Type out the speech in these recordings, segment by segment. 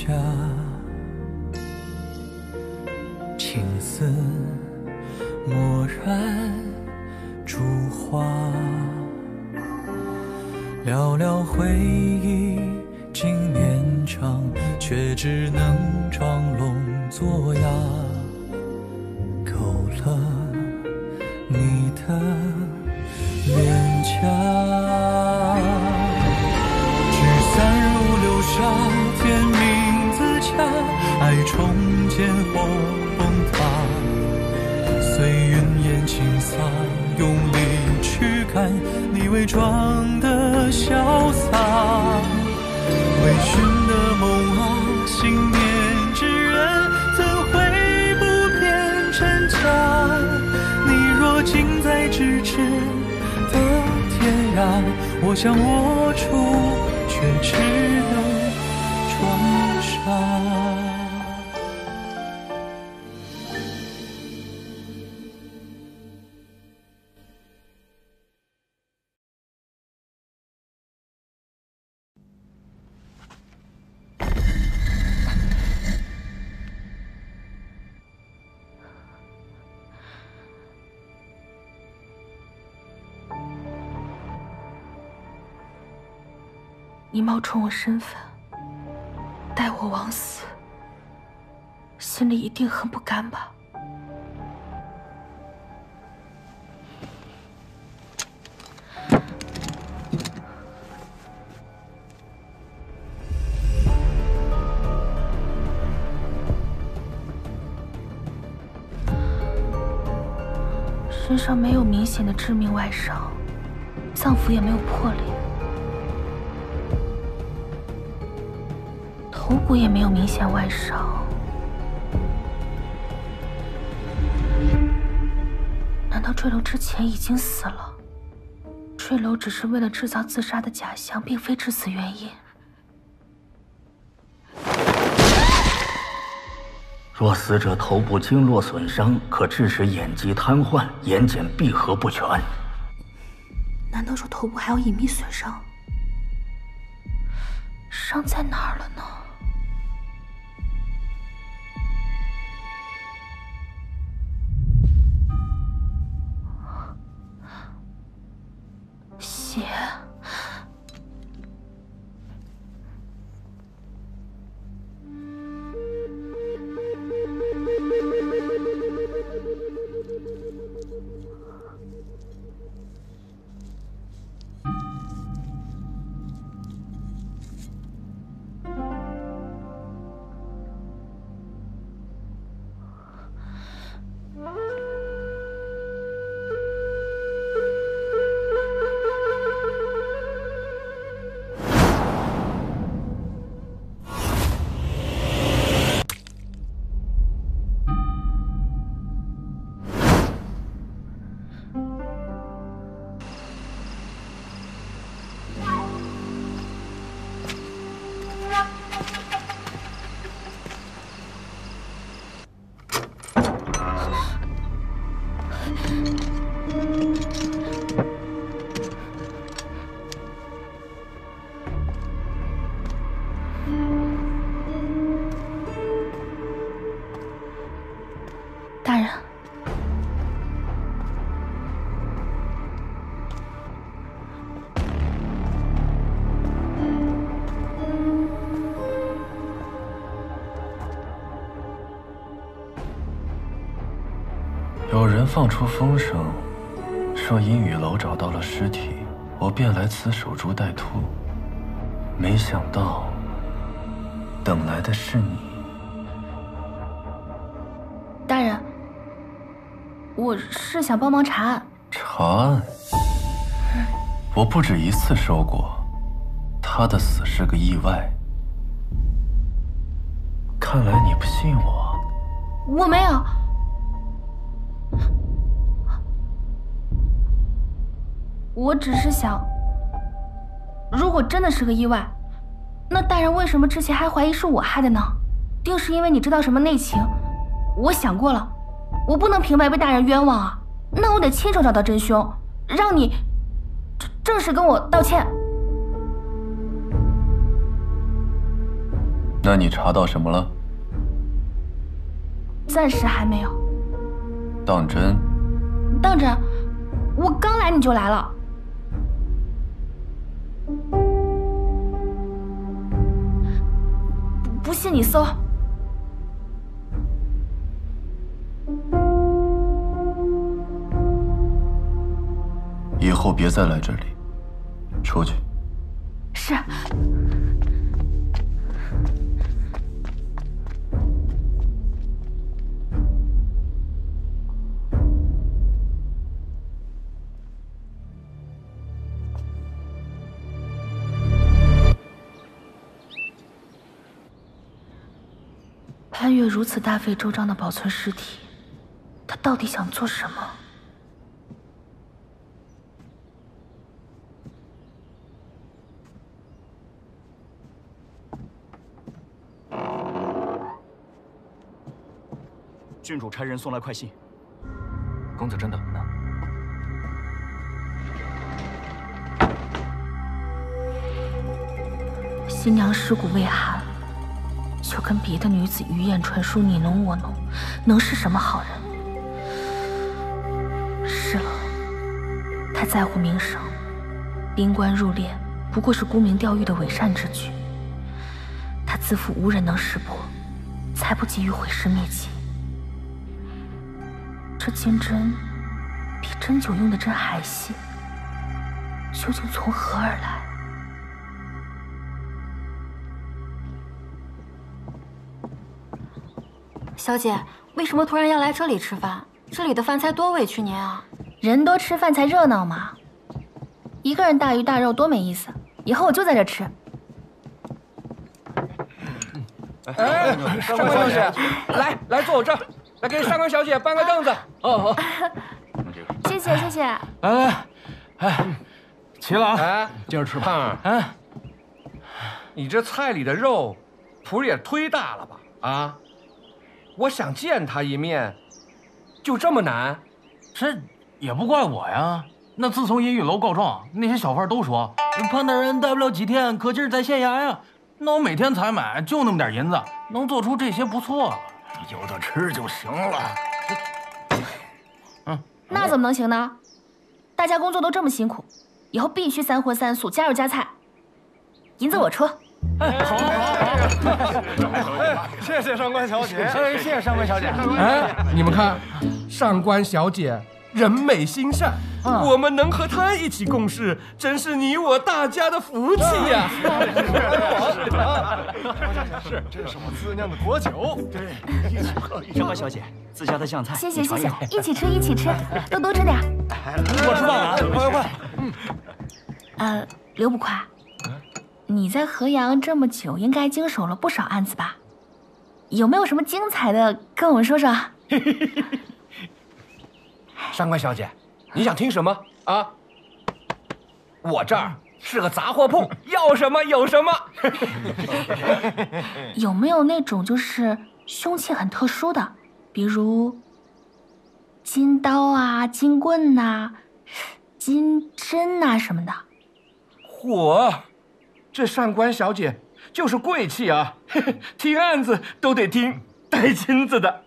下，青丝墨染烛花，寥寥回忆经绵长，却只能装聋作哑。勾勒你的脸颊，聚散如流沙，天命自洽，爱重建或崩塌，随云烟轻洒，用力去看你伪装的潇洒。 微醺的梦啊，心念之人怎会不变真假？你若近在咫尺的天涯，我想我处却只有窗纱。 你冒充我身份，待我枉死，心里一定很不甘吧？身上没有明显的致命外伤，脏腑也没有破裂。 头骨也没有明显外伤，难道坠楼之前已经死了？坠楼只是为了制造自杀的假象，并非至此原因。若死者头部经络损伤，可致使眼肌瘫痪、眼睑闭合不全。难道说头部还有隐秘损伤？伤在哪儿了呢？ 血，大人，有人放出风声，说阴雨楼找到了尸体，我便来此守株待兔。没想到，等来的是你。 我是想帮忙查案。查案？我不止一次说过，他的死是个意外。看来你不信我。我没有。我只是想，如果真的是个意外，那大人为什么之前还怀疑是我害的呢？定是因为你知道什么内情。我想过了。 我不能平白被大人冤枉啊！那我得亲手找到真凶，让你正式跟我道歉。那你查到什么了？暂时还没有。当真？当真，我刚来你就来了。不信你搜。 以后别再来这里，出去。是。潘越如此大费周章的保存尸体，他到底想做什么？ 郡主差人送来快信，公子正等着呢。新娘尸骨未寒，就跟别的女子鱼雁传书，你侬我侬，能是什么好人？是了，他在乎名声，宾官入殓不过是沽名钓誉的伪善之举。他自负无人能识破，才不急于毁尸灭迹。 这金针比针灸用的针还细，究竟从何而来？小姐，为什么突然要来这里吃饭？这里的饭菜多委屈您啊！人多吃饭才热闹嘛，一个人大鱼大肉多没意思。以后我就在这吃。哎，上官小姐，来坐我这儿。 来给上官小姐搬个凳子。哦，好，谢谢谢谢。来，齐了啊，接着吃吧。胖儿，你这菜里的肉，谱也忒大了吧？啊，我想见他一面，就这么难？这也不怪我呀。那自从阴雨楼告状，那些小贩都说潘大人待不了几天，可劲儿在县衙呀。那我每天采买就那么点银子，能做出这些不错了。 有的吃就行了。嗯，那怎么能行呢？大家工作都这么辛苦，以后必须三荤三素，加肉加菜。银子我出。哎，好，谢谢上官小姐，谢谢上官小姐。哎，你们看，上官小姐人美心善，我们能和她一起共事，真是你我大家的福气呀！ 是，这是我自酿的果酒。对，上官小姐自家的酱菜，谢谢，一起吃，都多吃点。我吃饭了，快！刘捕快，你在河阳这么久，应该经手了不少案子吧？有没有什么精彩的跟我们说说？上官小姐，你想听什么啊？我这儿。 是个杂货铺，要什么有什么。有没有那种就是凶器很特殊的，比如金刀啊、金棍呐、金针呐什么的？嚯，这上官小姐就是贵气啊，听案子都得听带金子的。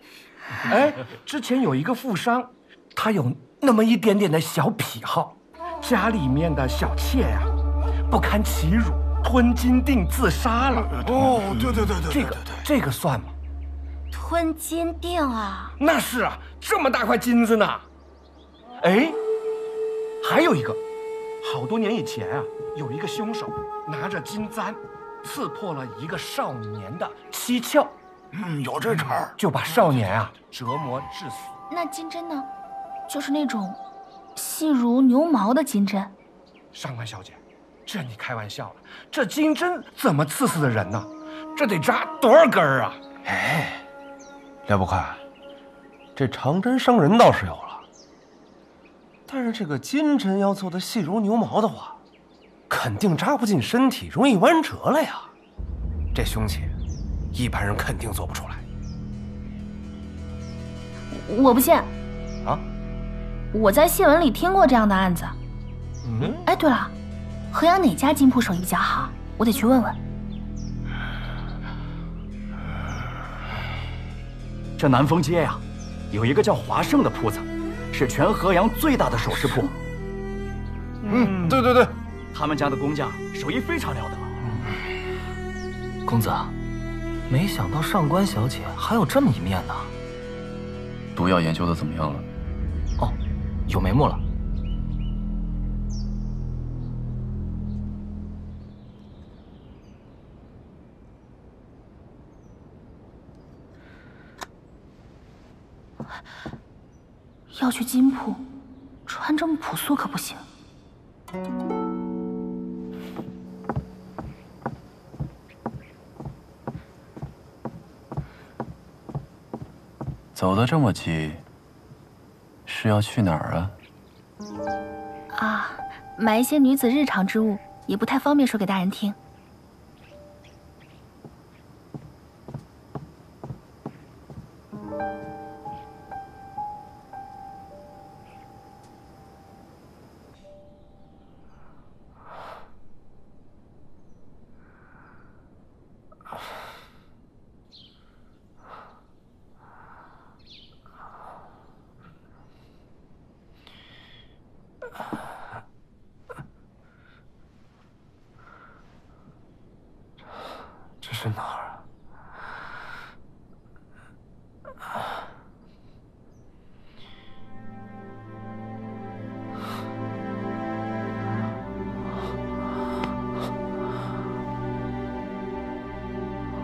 哎，之前有一个富商，他有那么一点点的小癖好，家里面的小妾呀、啊。 不堪其辱，吞金锭自杀了。哦，对，这个算吗？吞金锭啊？那是啊，这么大块金子呢。哎，还有一个，好多年以前啊，有一个凶手拿着金簪，刺破了一个少年的七窍。嗯，有这茬儿，就把少年啊折磨致死。那金针呢？就是那种细如牛毛的金针。上官小姐。 这你开玩笑了？这金针怎么刺死的人呢？这得扎多少根儿啊！哎，刘捕快，这长针伤人倒是有了，但是这个金针要做的细如牛毛的话，肯定扎不进身体，容易弯折了呀。这凶器，一般人肯定做不出来。我不信。啊？我在新闻里听过这样的案子。嗯。哎，对了。 河阳哪家金铺手艺比较好？我得去问问。这南丰街呀，有一个叫华盛的铺子，是全河阳最大的首饰铺。嗯，对对对，他们家的工匠手艺非常了得。公子，没想到上官小姐还有这么一面呢。毒药研究的怎么样了？哦，有眉目了。 要去金铺，穿这么朴素可不行。走得这么急，是要去哪儿啊？啊，买一些女子日常之物，也不太方便说给大人听。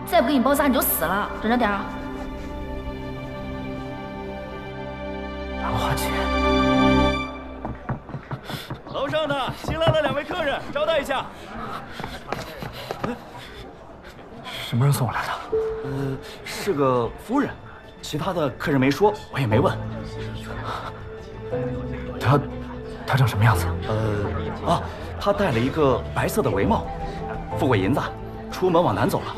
再不给你包扎你就死了，忍着点啊！兰花姐，楼上的新来了两位客人，招待一下。什么人送我来的？是个夫人，其他的客人没说，我也没问。他长什么样子？他戴了一个白色的围帽，富贵银子，出门往南走了。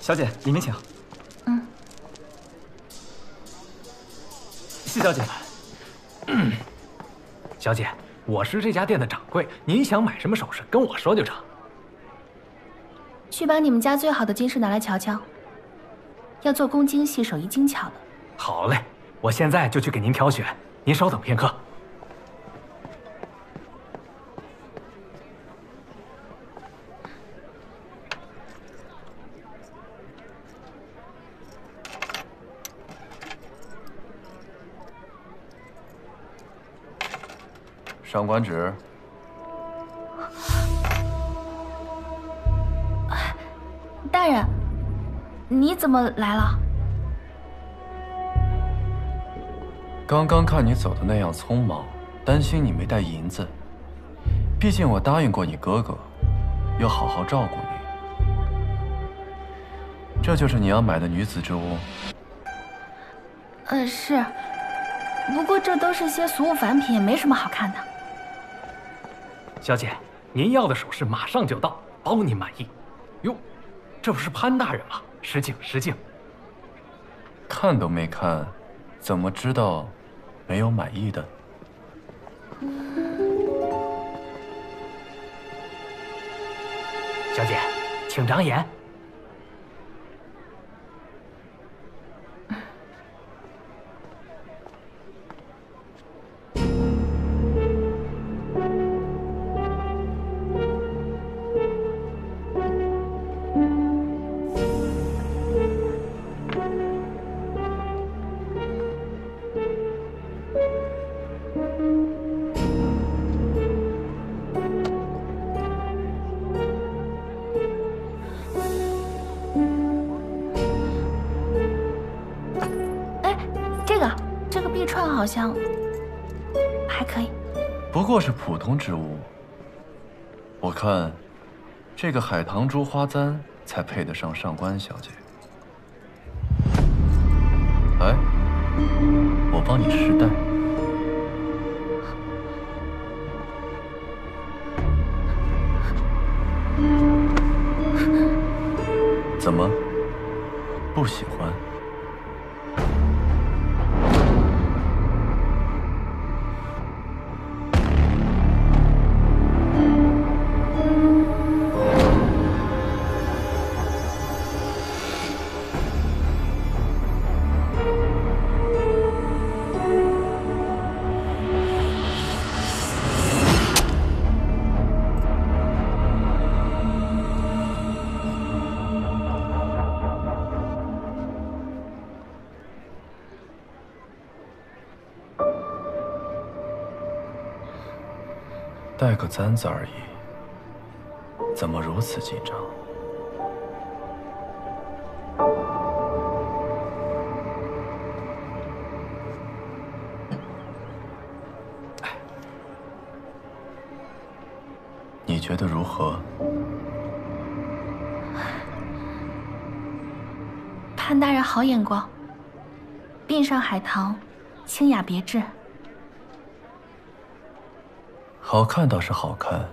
小姐，里面请。嗯，谢小姐。小姐，我是这家店的掌柜，您想买什么首饰，跟我说就成。去把你们家最好的金饰拿来瞧瞧，要做工精细，手艺精巧的。好嘞，我现在就去给您挑选，您稍等片刻。 上官芷，大人，你怎么来了？刚刚看你走的那样匆忙，担心你没带银子。毕竟我答应过你哥哥，要好好照顾你。这就是你要买的女子之物？是。不过这都是些俗物凡品，也没什么好看的。 小姐，您要的首饰马上就到，包您满意。哟，这不是潘大人吗？失敬失敬。看都没看，怎么知道没有满意的？小姐，请长眼。 好像还可以，不过是普通之物。我看这个海棠珠花簪才配得上上官小姐。来，我帮你试戴。怎么不喜欢？带个簪子而已，怎么如此紧张？哎，你觉得如何？潘大人好眼光，鬓上海棠，清雅别致。 好看倒是好看，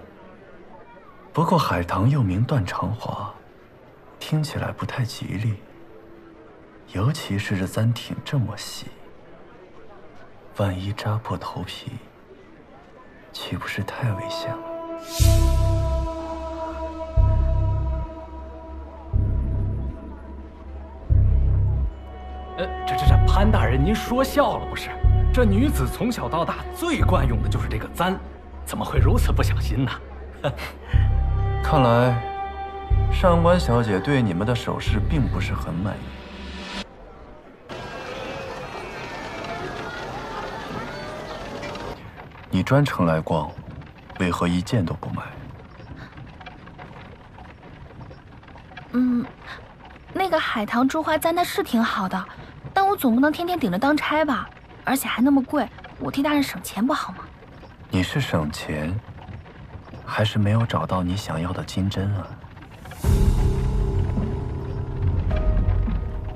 不过海棠又名断肠花，听起来不太吉利。尤其是这簪挺这么细，万一扎破头皮，岂不是太危险了？ 这潘大人，您说笑了不是？这女子从小到大最惯用的就是这个簪，怎么会如此不小心呢？看来上官小姐对你们的首饰并不是很满意。你专程来逛，为何一件都不买？那个海棠珠花簪它是挺好的。 但我总不能天天顶着当差吧，而且还那么贵，我替大人省钱不好吗？你是省钱，还是没有找到你想要的金针啊？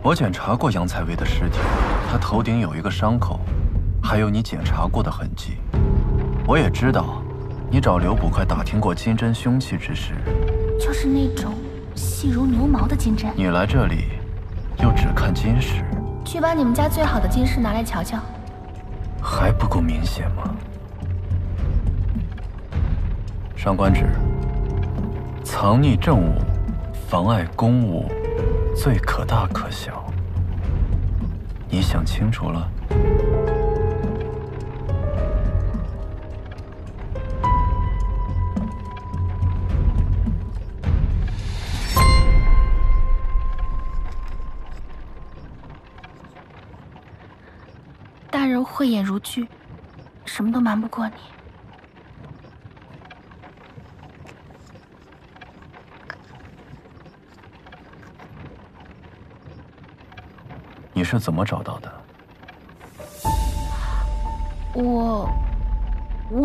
我检查过杨采薇的尸体，她头顶有一个伤口，还有你检查过的痕迹。我也知道，你找刘捕快打听过金针凶器之事，就是那种细如牛毛的金针。你来这里，又只看金饰。 去把你们家最好的金饰拿来瞧瞧，还不够明显吗？上官旨，藏匿政务，妨碍公务，罪可大可小。你想清楚了？慧眼如炬，什么都瞒不过你。你是怎么找到的？我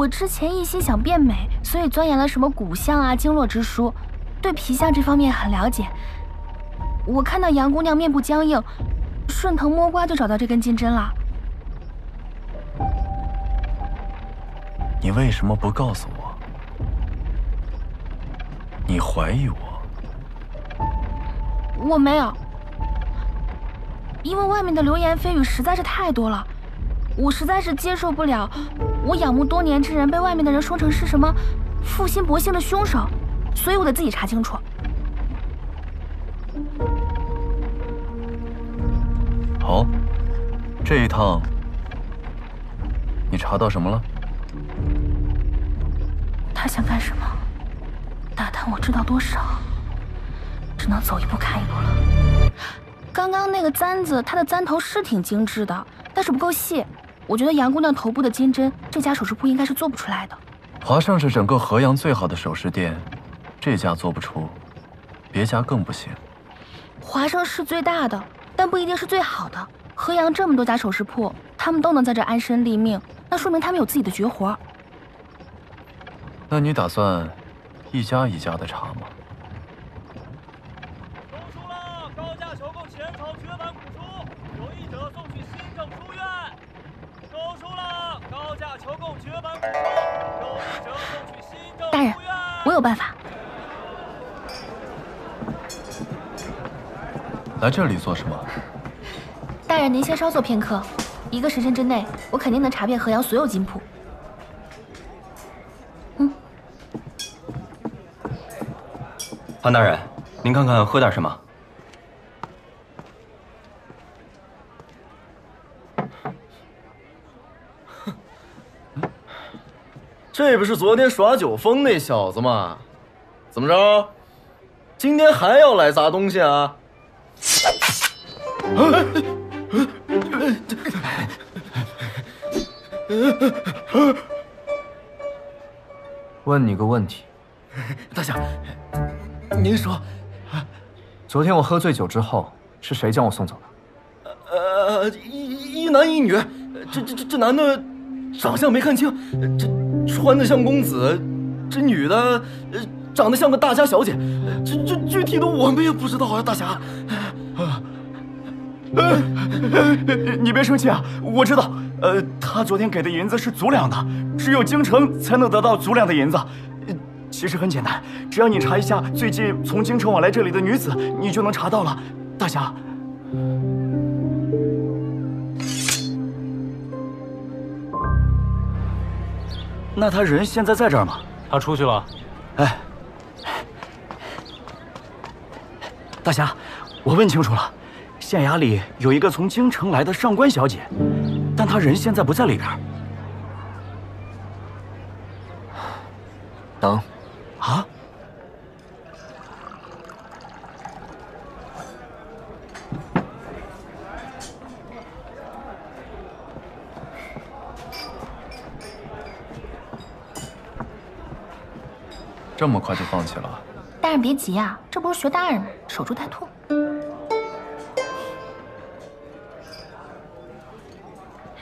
之前一心想变美，所以钻研了什么骨相啊、经络之书，对皮相这方面很了解。我看到杨姑娘面部僵硬，顺藤摸瓜就找到这根金针了。 你为什么不告诉我？你怀疑我？我没有，因为外面的流言蜚语实在是太多了，我实在是接受不了。我仰慕多年之人被外面的人说成是什么负心薄幸的凶手，所以我得自己查清楚。好，这一趟你查到什么了？ 他想干什么？打探我知道多少，只能走一步看一步了。刚刚那个簪子，它的簪头是挺精致的，但是不够细。我觉得杨姑娘头部的金针，这家首饰铺应该是做不出来的。华盛是整个河阳最好的首饰店，这家做不出，别家更不行。华盛是最大的，但不一定是最好的。河阳这么多家首饰铺，他们都能在这安身立命，那说明他们有自己的绝活。 那你打算一家一家的查吗？手术了，高价求购浅草绝版古书，有意者送去新政书院。手术了，高价求购绝版古书，有意者送去新政书院。大人，我有办法。来这里做什么？大人，您先稍作片刻，一个时辰之内，我肯定能查遍河阳所有金铺。嗯。潘大人，您看看喝点什么。 这不是昨天耍酒疯那小子吗？怎么着，今天还要来砸东西啊？问你个问题，大侠，您说，昨天我喝醉酒之后，是谁将我送走的？一男一女，这男的长相没看清，这。 穿得像公子，这女的长得像个大家小姐，这具体的我们也不知道啊，大侠。你别生气啊，我知道，他昨天给的银子是足两的，只有京城才能得到足两的银子。其实很简单，只要你查一下最近从京城往来这里的女子，你就能查到了，大侠。 那他人现在在这儿吗？他出去了。哎，大侠，我问清楚了，县衙里有一个从京城来的上官小姐，但她人现在不在里边。等，啊？这么快就放弃了？大人别急呀，这不是学大人吗？守株待兔。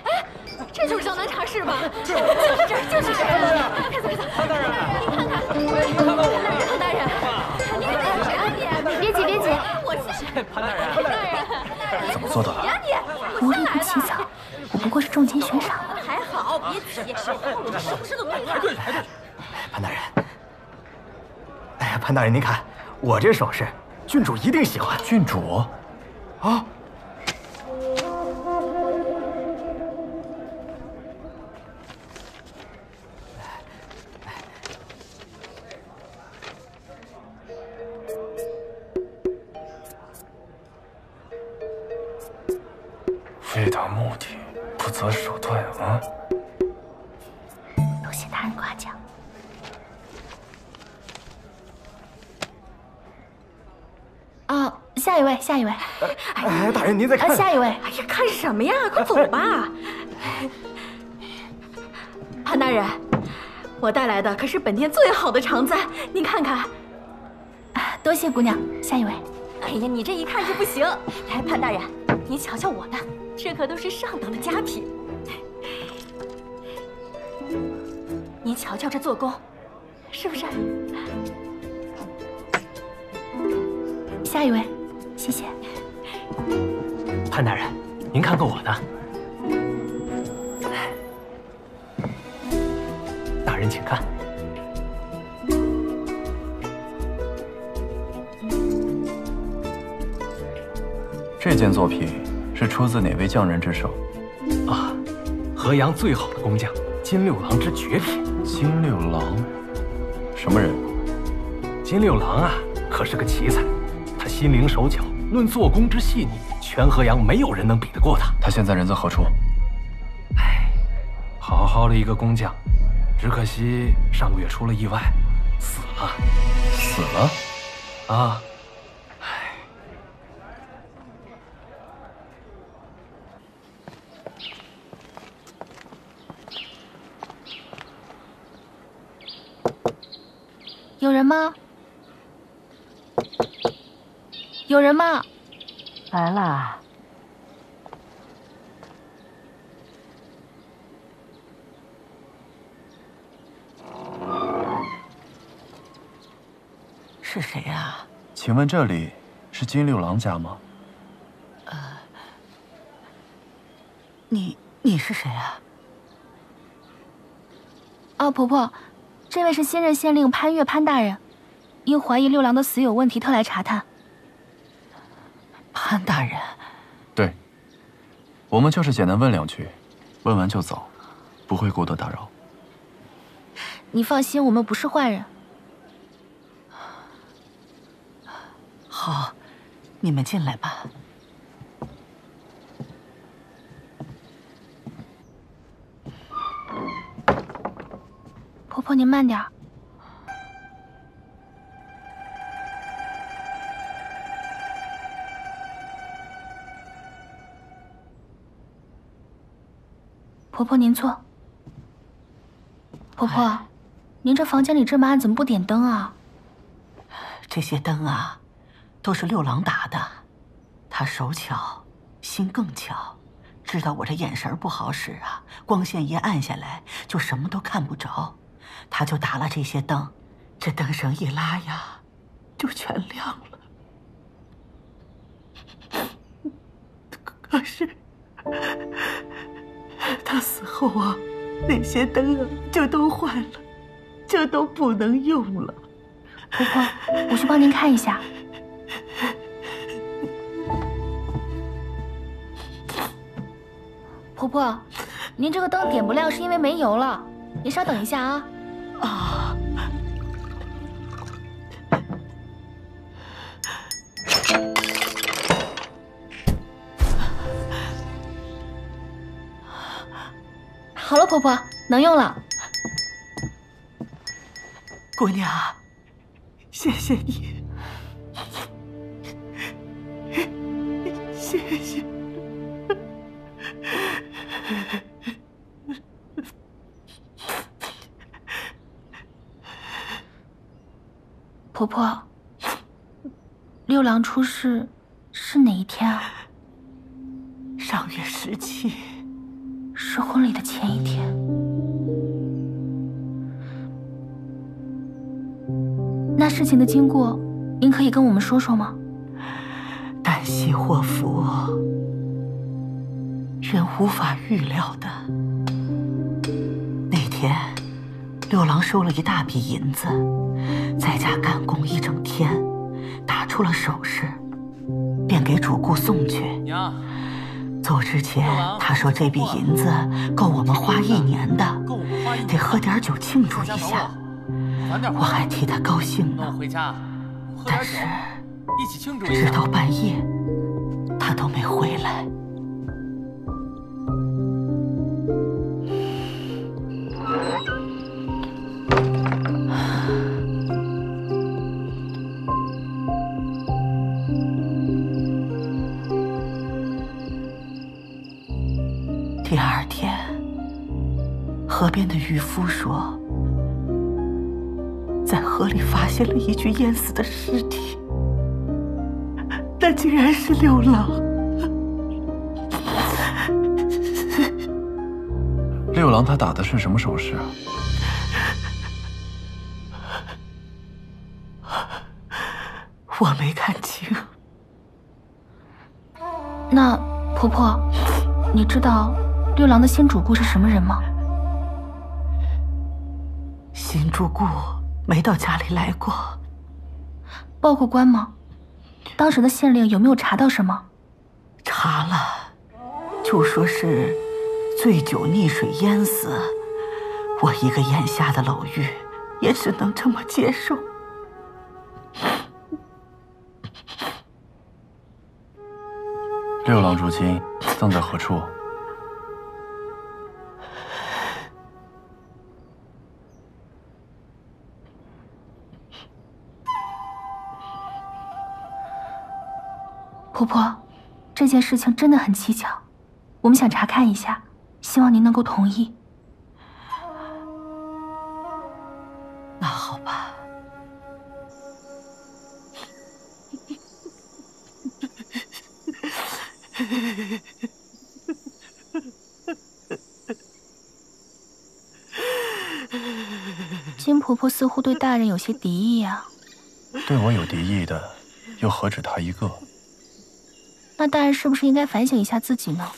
哎，这就是江南茶室吧？就是这儿，就是这儿。快走快走！潘大人，你看看，你看看我们。潘大人，你看看谁啊你？别急别急，我是潘大人。潘大人，怎么做到的？无利不起早，我不过是重金悬赏。还好，别急，我们什么事都没有。排队排队。潘大人。 潘大人，您看我这首饰，郡主一定喜欢。郡主，啊！为达目的，不择手段啊！多谢大人夸奖。 下一位，下一位。哎，大人您再看。下一位。哎呀，看什么呀？快走吧。潘大人，我带来的可是本店最好的肠子，您看看。多谢姑娘。下一位。哎呀，你这一看就不行。来，潘大人，您瞧瞧我的，这可都是上等的佳品。您瞧瞧这做工，是不是？下一位。 谢谢，潘大人，您看看我的。大人，请看。这件作品是出自哪位匠人之手？啊，河阳最好的工匠金六郎之绝品。金六郎，什么人？金六郎啊，可是个奇才，他心灵手巧。 论做工之细腻，全河阳没有人能比得过他。他现在人在何处？哎，好好的一个工匠，只可惜上个月出了意外，死了。死了？啊！哎，有人吗？ 有人吗？来了。是谁呀？请问这里是金六郎家吗？你是谁啊？啊，婆婆，这位是新任县令潘岳潘大人，因怀疑六郎的死有问题，特来查探。 潘潘大人。对，我们就是简单问两句，问完就走，不会过多打扰。你放心，我们不是坏人。好，你们进来吧。 婆婆，您慢点儿。婆婆，您坐。婆婆，您这房间里这么暗，怎么不点灯啊？这些灯啊，都是六郎打的。他手巧，心更巧，知道我这眼神不好使啊，光线一暗下来，就什么都看不着。 他就打了这些灯，这灯绳一拉呀，就全亮了。可是他死后啊，那些灯啊就都坏了，就都不能用了。婆婆，我去帮您看一下。婆婆，您这个灯点不亮是因为没油了，您稍等一下啊。 啊！好了，婆婆，能用了。姑娘，谢谢你，谢谢。 婆婆，六郎出世是哪一天啊？上月17，是婚礼的前一天。那事情的经过，您可以跟我们说说吗？旦夕祸福，人无法预料的。那天，六郎收了一大笔银子。 在家干工一整天，打出了首饰，便给主顾送去。娘，走之前他说这笔银子够我们花一年的，得喝点酒庆祝一下。我还替他高兴呢。但是，直到半夜，他都没回来。 河边的渔夫说，在河里发现了一具淹死的尸体，那竟然是六郎。六郎他打的是什么手势啊？我没看清。那婆婆，你知道六郎的新主顾是什么人吗？ 新主顾没到家里来过，报过官吗？当时的县令有没有查到什么？查了，就说是醉酒溺水淹死。我一个眼瞎的老妪，也只能这么接受。六郎如今葬在何处？ 婆婆，这件事情真的很蹊跷，我们想查看一下，希望您能够同意。那好吧。金婆婆似乎对大人有些敌意啊。对我有敌意的，又何止她一个？ 那大人是不是应该反省一下自己呢？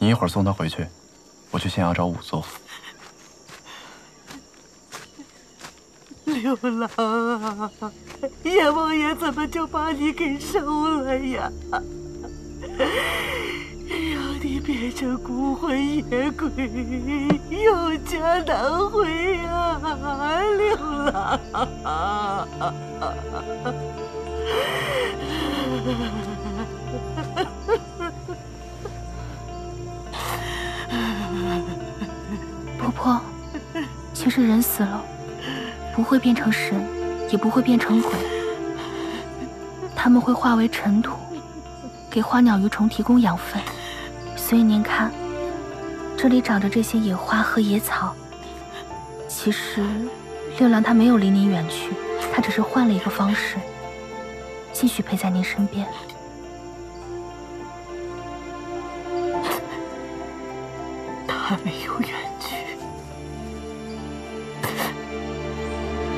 你一会儿送他回去，我去县衙找仵作。有狼啊！阎王爷怎么就把你给收了呀？让你变成孤魂野鬼，有家难回呀！六郎啊！婆婆，其实人死了，不会变成神，也不会变成鬼，他们会化为尘土，给花鸟鱼虫提供养分。所以您看，这里长着这些野花和野草。其实，六郎他没有离您远去，他只是换了一个方式，继续陪在您身边。 他没有远去，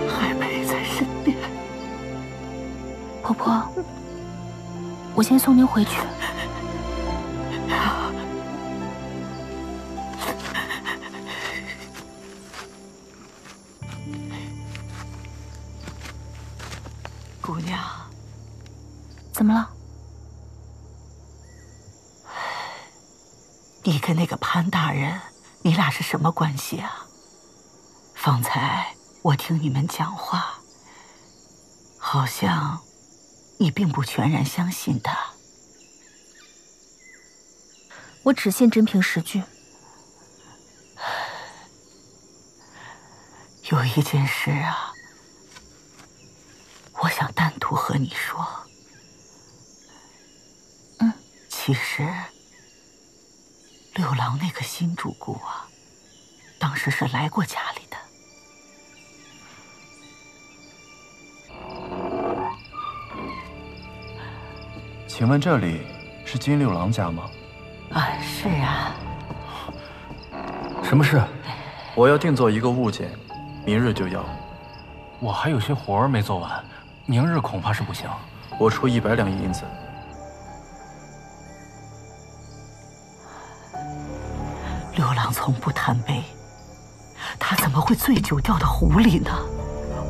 还陪在身边。婆婆，我先送您回去。姑娘，怎么了？ 你跟那个潘大人，你俩是什么关系啊？方才我听你们讲话，好像你并不全然相信他。我只信真凭实据。有一件事啊，我想单独和你说。嗯，其实。 六郎那个新主顾啊，当时是来过家里的。请问这里是金六郎家吗？啊，是啊。什么事？我要定做一个物件，明日就要。我还有些活儿没做完，明日恐怕是不行。我出100两银子。 六郎从不贪杯，他怎么会醉酒掉到湖里呢？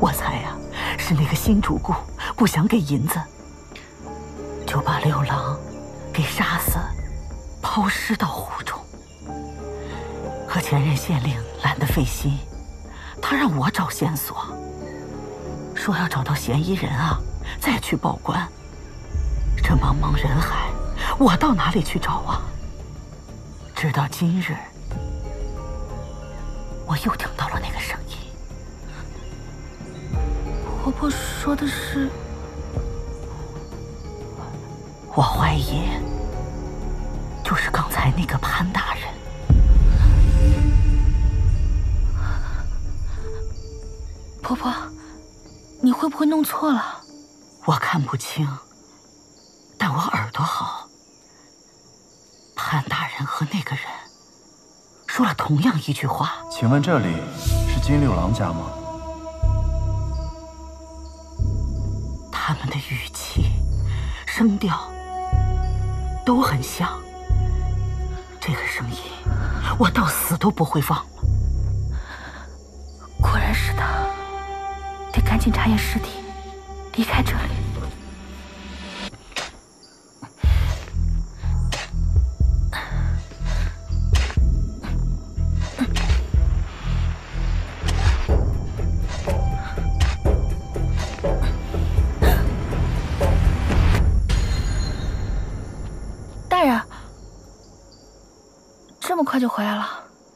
我猜呀，是那个新主顾不想给银子，就把六郎给杀死，抛尸到湖中。可前任县令懒得费心，他让我找线索，说要找到嫌疑人啊，再去报官。这茫茫人海，我到哪里去找啊？直到今日。 我又听到了那个声音。婆婆说的是，我怀疑就是刚才那个潘大人。婆婆，你会不会弄错了？我看不清，但我耳朵好。潘大人和那个人。 说了同样一句话，请问这里是金六郎家吗？他们的语气、声调都很像，这个声音我到死都不会忘了。果然是他，得赶紧查验尸体，离开这里。 快就回来了。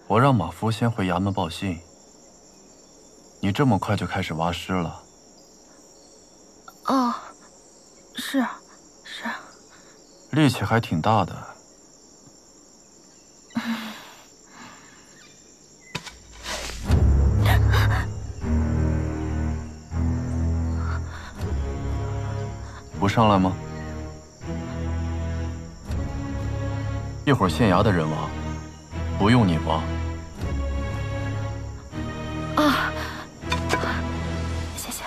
我让马夫先回衙门报信。你这么快就开始挖尸了？哦，是。力气还挺大的。不上来吗？一会儿县衙的人挖。 不用你挖。啊，谢谢。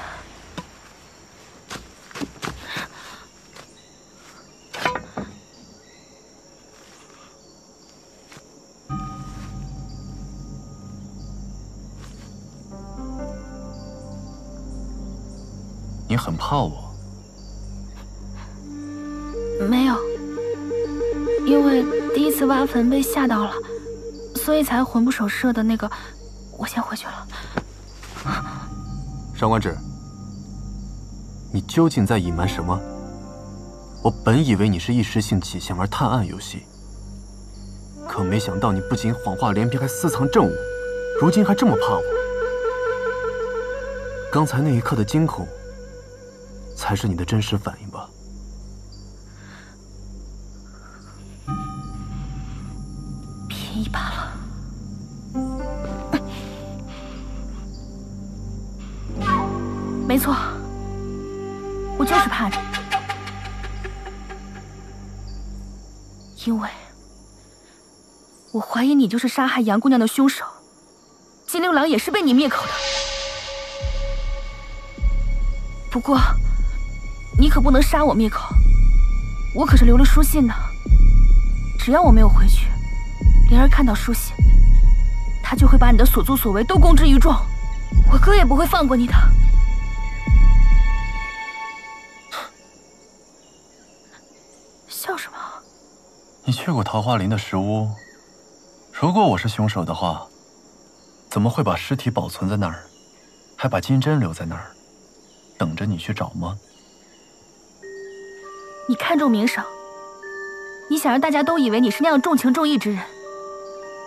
你很怕我？没有，因为第一次挖坟被吓到了，所以才魂不守舍的那个。我先回去了。上官芷，你究竟在隐瞒什么？我本以为你是一时兴起想玩探案游戏，可没想到你不仅谎话连篇，还私藏证物，如今还这么怕我。刚才那一刻的惊恐，才是你的真实反应吧？便宜罢了。 没错，我就是怕你，因为我怀疑你就是杀害杨姑娘的凶手，金六郎也是被你灭口的。不过，你可不能杀我灭口，我可是留了书信呢。只要我没有回去，灵儿看到书信，她就会把你的所作所为都公之于众，我哥也不会放过你的。 笑什么？你去过桃花林的石屋？如果我是凶手的话，怎么会把尸体保存在那儿，还把金针留在那儿，等着你去找吗？你看重名声，你想让大家都以为你是那样重情重义之人，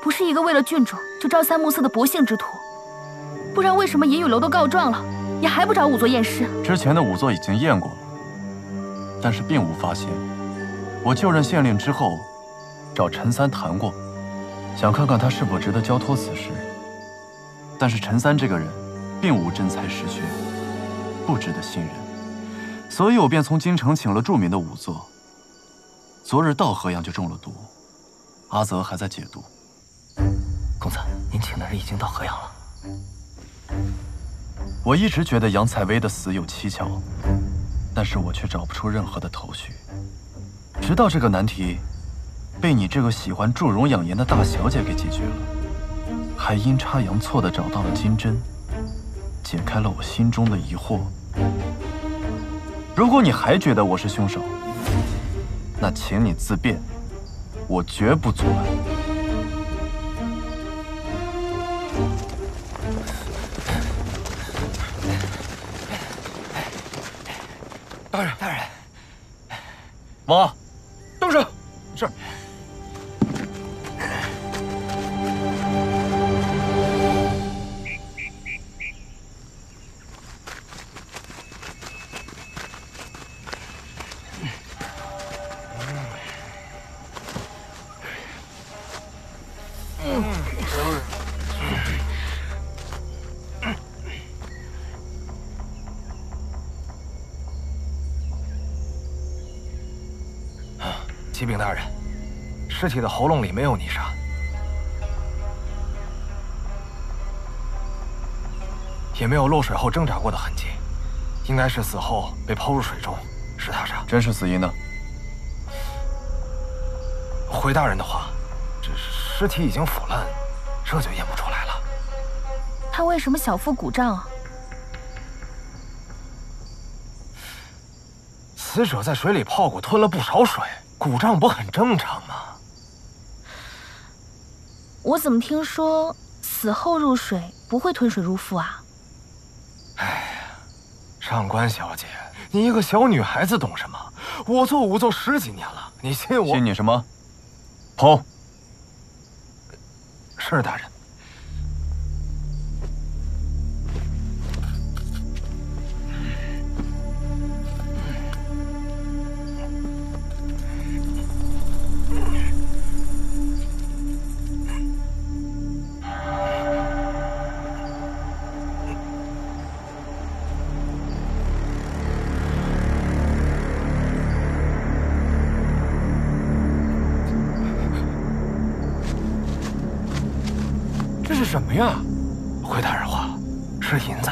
不是一个为了郡主就朝三暮四的薄幸之徒。不然为什么银雨楼都告状了，也还不找仵作验尸？之前的仵作已经验过了，但是并无发现。 我就任县令之后，找陈三谈过，想看看他是否值得交托此事。但是陈三这个人，并无真才实学，不值得信任，所以我便从京城请了著名的仵作。昨日到河阳就中了毒，阿泽还在解毒。公子，您请的人已经到河阳了。我一直觉得杨采薇的死有蹊跷，但是我却找不出任何的头绪。 直到这个难题被你这个喜欢助容养颜的大小姐给解决了，还阴差阳错的找到了金针，解开了我心中的疑惑。如果你还觉得我是凶手，那请你自便，我绝不阻拦。大人，妈。 动手！是。启禀大人，尸体的喉咙里没有泥沙。也没有落水后挣扎过的痕迹，应该是死后被抛入水中，是他杀。真实死因呢？回大人的话，这尸体已经腐烂，这就验不出来了。他为什么小腹鼓胀啊？死者在水里泡过，吞了不少水。 鼓胀不很正常吗？我怎么听说死后入水不会吞水入腹啊？哎呀，上官小姐，你一个小女孩子懂什么？我做仵作10几年了，你信我？信你什么？剖。是大人。 什么呀？回大人话，是银子。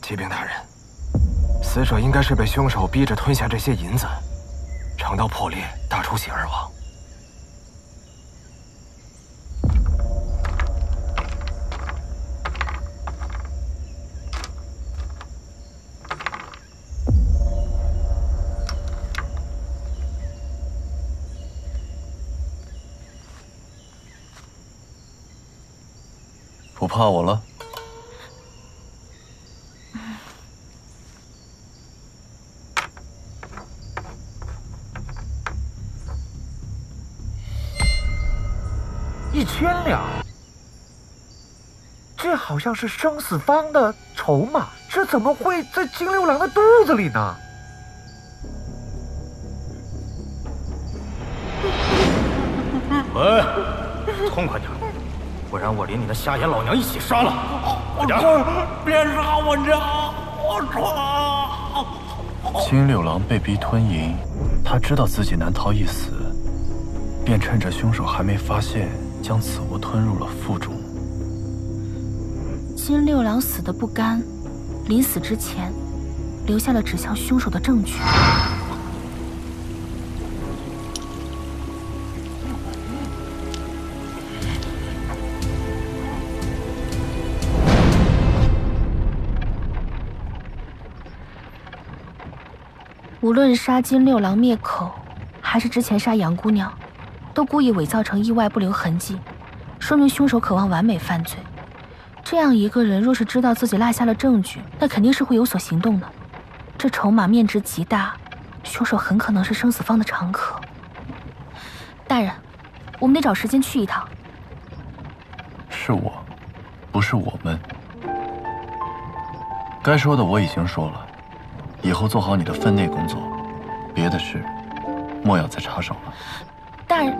启禀大人，死者应该是被凶手逼着吞下这些银子，肠道破裂，大出血而亡。不怕我了？1,000两，这好像是生死方的筹码，这怎么会在金六郎的肚子里呢？ 滚！痛快点，不然我连你的瞎眼老娘一起杀了！快点！别杀我娘！我操！金六郎被逼吞银，他知道自己难逃一死，便趁着凶手还没发现，将此物吞入了腹中。金六郎死的不甘，临死之前留下了指向凶手的证据。 无论杀金六郎灭口，还是之前杀杨姑娘，都故意伪造成意外不留痕迹，说明凶手渴望完美犯罪。这样一个人若是知道自己落下了证据，那肯定是会有所行动的。这筹码面值极大，凶手很可能是生死方的常客。大人，我们得找时间去一趟。是我，不是我们。该说的我已经说了。 以后做好你的分内工作，别的事莫要再插手了。大人，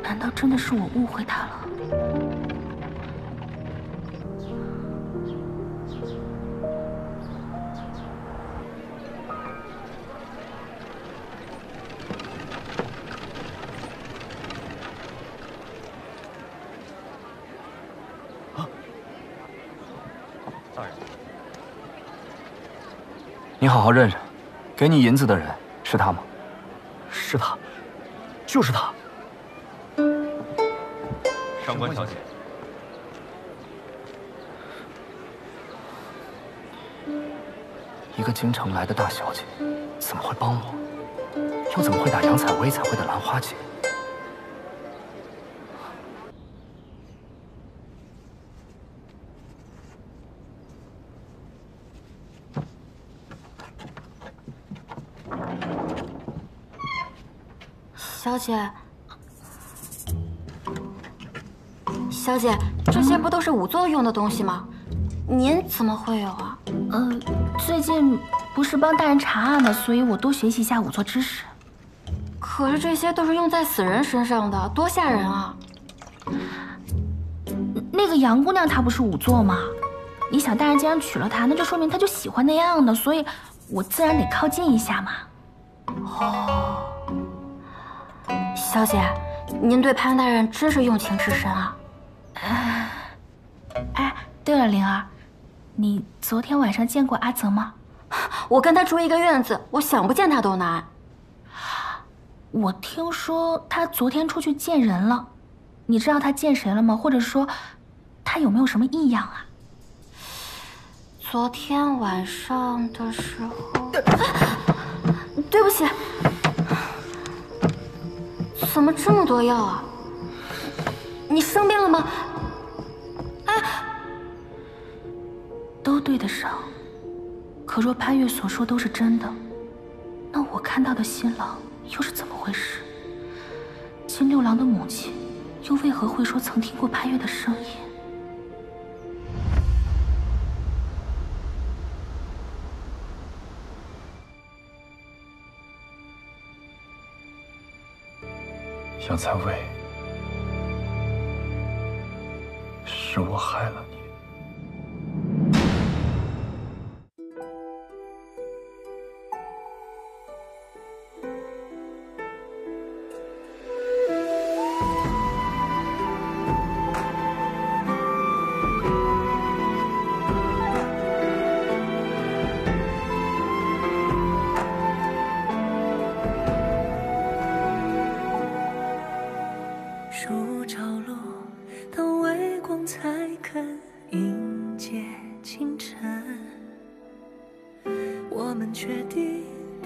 难道真的是我误会他了？你好好认认，给你银子的人是他吗？是他，就是他。上官小姐，一个京城来的大小姐，怎么会帮我？又怎么会打杨采薇才会的兰花结？ 小姐，小姐，这些不都是仵作用的东西吗？您怎么会有啊？最近不是帮大人查案的，所以我多学习一下仵作知识。可是这些都是用在死人身上的，多吓人啊！那个杨姑娘她不是仵作吗？你想，大人既然娶了她，那就说明她就喜欢那样的，所以我自然得靠近一下嘛。哦。 小姐，您对潘大人真是用情至深啊！哎，对了，灵儿，你昨天晚上见过阿泽吗？我跟他住一个院子，我想不见他都难。我听说他昨天出去见人了，你知道他见谁了吗？或者说，他有没有什么异样啊？昨天晚上的时候，对不起。 怎么这么多药啊？你生病了吗？哎，都对得上。可若潘越所说都是真的，那我看到的新郎又是怎么回事？金六郎的母亲又为何会说曾听过潘越的声音？杨采薇，是我害了你。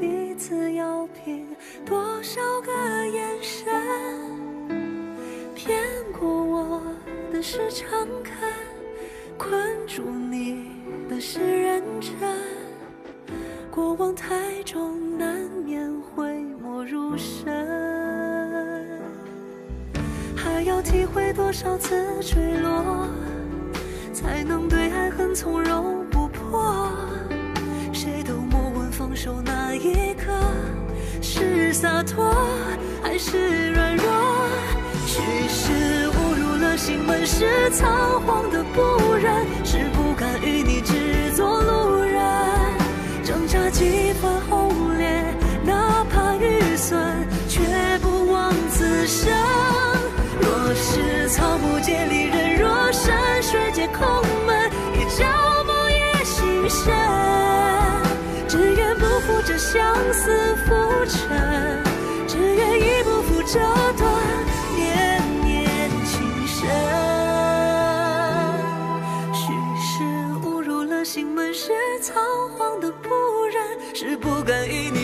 彼此要凭多少个眼神骗过我的是诚恳，困住你的是认真。过往太重，难免讳莫如深。还要体会多少次坠落，才能对爱恨从容不迫。谁都莫问放手那一刻是洒脱还是软弱。许是误入了心门，是仓皇的不忍，是不敢与你只做路人。挣扎几番轰烈，哪怕遇损，却不枉此生。若是草木皆离人，若山水皆空门，一朝梦也心深。只愿不负这相思浮沉，只愿一不负这段年年情深。许是误入了心门，是仓皇的不忍，是不敢与你。